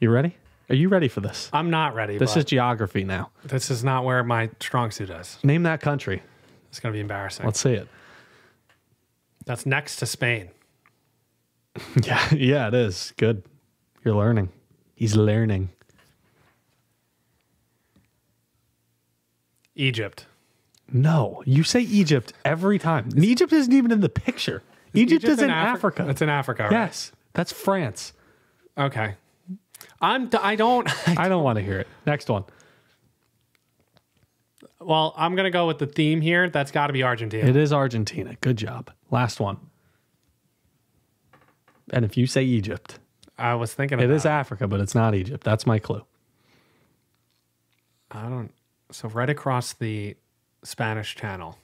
You ready? Are you ready for this? I'm not ready. This is geography now. This is not where my strong suit is. Name that country. It's going to be embarrassing. Let's see it. That's next to Spain. Yeah, it is. Good. You're learning. He's learning. Egypt. No, you say Egypt every time. And Egypt isn't even in the picture. Egypt is in Africa. It's in Africa, right? Yes. That's France. Okay. I don't want to hear it. Next one. Well, I'm going to go with the theme here. That's got to be Argentina. It is Argentina. Good job. Last one. And if you say Egypt. I was thinking about it. It is Africa, but it's not Egypt. That's my clue. So right across the Spanish Channel.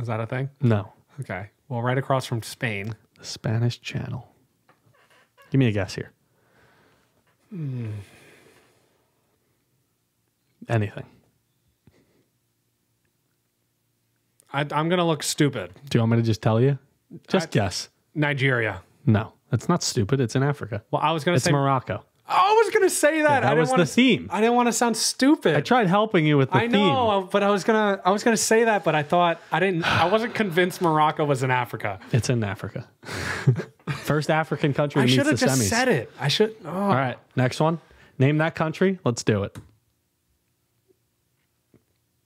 Is that a thing? No. Okay. Well, right across from Spain. The Spanish Channel. Give me a guess here. Anything. I'm going to look stupid. Do you want me to just tell you? Just guess. Nigeria. No, that's not stupid. It's in Africa. Well, I was going to say... It's Morocco. I was going to say that. Yeah, that was the theme. I didn't want to sound stupid. I tried helping you with the theme. I know, but I was going to say that, but I thought I wasn't convinced Morocco was in Africa. It's in Africa. First African country meets the semis. I should have just said it. Oh. All right, next one. Name that country. Let's do it.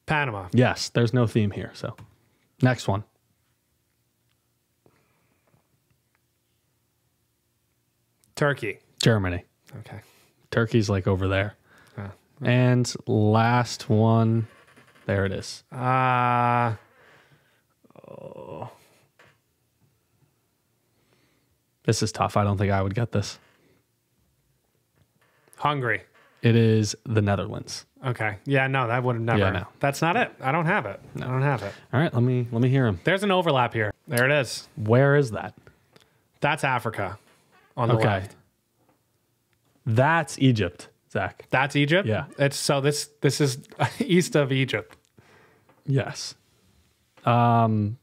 Panama. Yes, there's no theme here, so. Next one. Turkey. Germany. Okay. Turkey's like over there. Okay. And last one. There it is. Oh. This is tough. I don't think I would get this. Hungary. It is the Netherlands. Okay. Yeah, no, that would have never. Yeah, no. That's not it. I don't have it. No. I don't have it. All right, let me hear him. There's an overlap here. There it is. Where is that? That's Africa on the left. That's Egypt, Zach. That's Egypt? Yeah. This is east of Egypt. Yes. I don't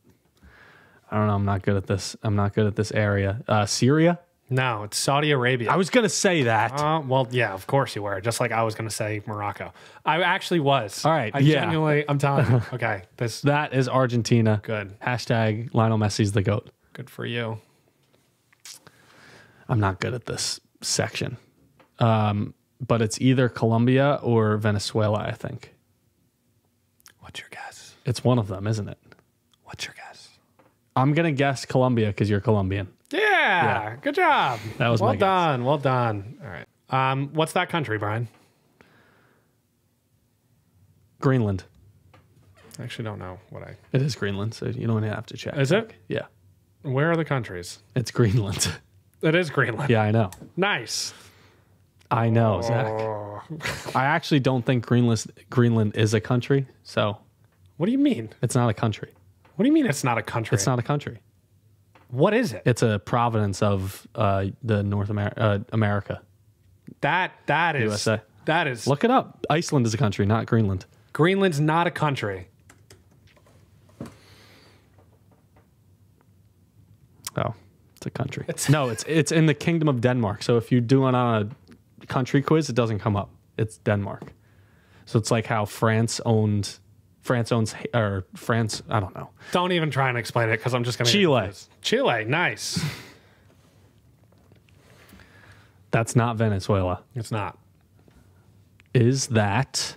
know. I'm not good at this. I'm not good at this area. Syria? No, it's Saudi Arabia. I was going to say that. Well, yeah, of course you were. Just like I was going to say Morocco. I actually was. All right. Genuinely, I'm telling you. Okay. That is Argentina. Good. # Lionel Messi's the GOAT. Good for you. I'm not good at this section. But it's either Colombia or Venezuela, I think. What's your guess? It's one of them, isn't it? What's your guess? I'm going to guess Colombia because you're Colombian. Yeah. Good job. That was my guess. Well done. Well done. All right. What's that country, Brian? Greenland. I actually don't know what I... It is Greenland, so you don't have to check. Is it? Yeah. Where are the countries? It's Greenland. It is Greenland. Yeah, I know. Nice. I know, Zach. I actually don't think Greenland is a country, so... What do you mean? It's not a country. What do you mean it's not a country? It's not a country. What is it? It's a province of the North America. That is... USA. That is... Look it up. Iceland is a country, not Greenland. Greenland's not a country. Oh, it's a country. No, it's in the Kingdom of Denmark, so if you do it on a... country quiz, it doesn't come up. It's Denmark. So it's like how France owns, I don't know. Don't even try and explain it because I'm just going to... Chile. Chile, nice. That's not Venezuela. It's not. Is that...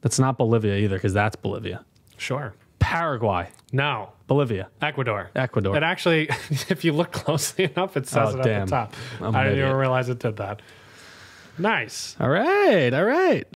That's not Bolivia either because that's Bolivia. Sure. Paraguay. No. Bolivia. Ecuador. Ecuador. It actually, if you look closely enough, it says it at the top. I didn't even realize it did that. Nice. All right. All right.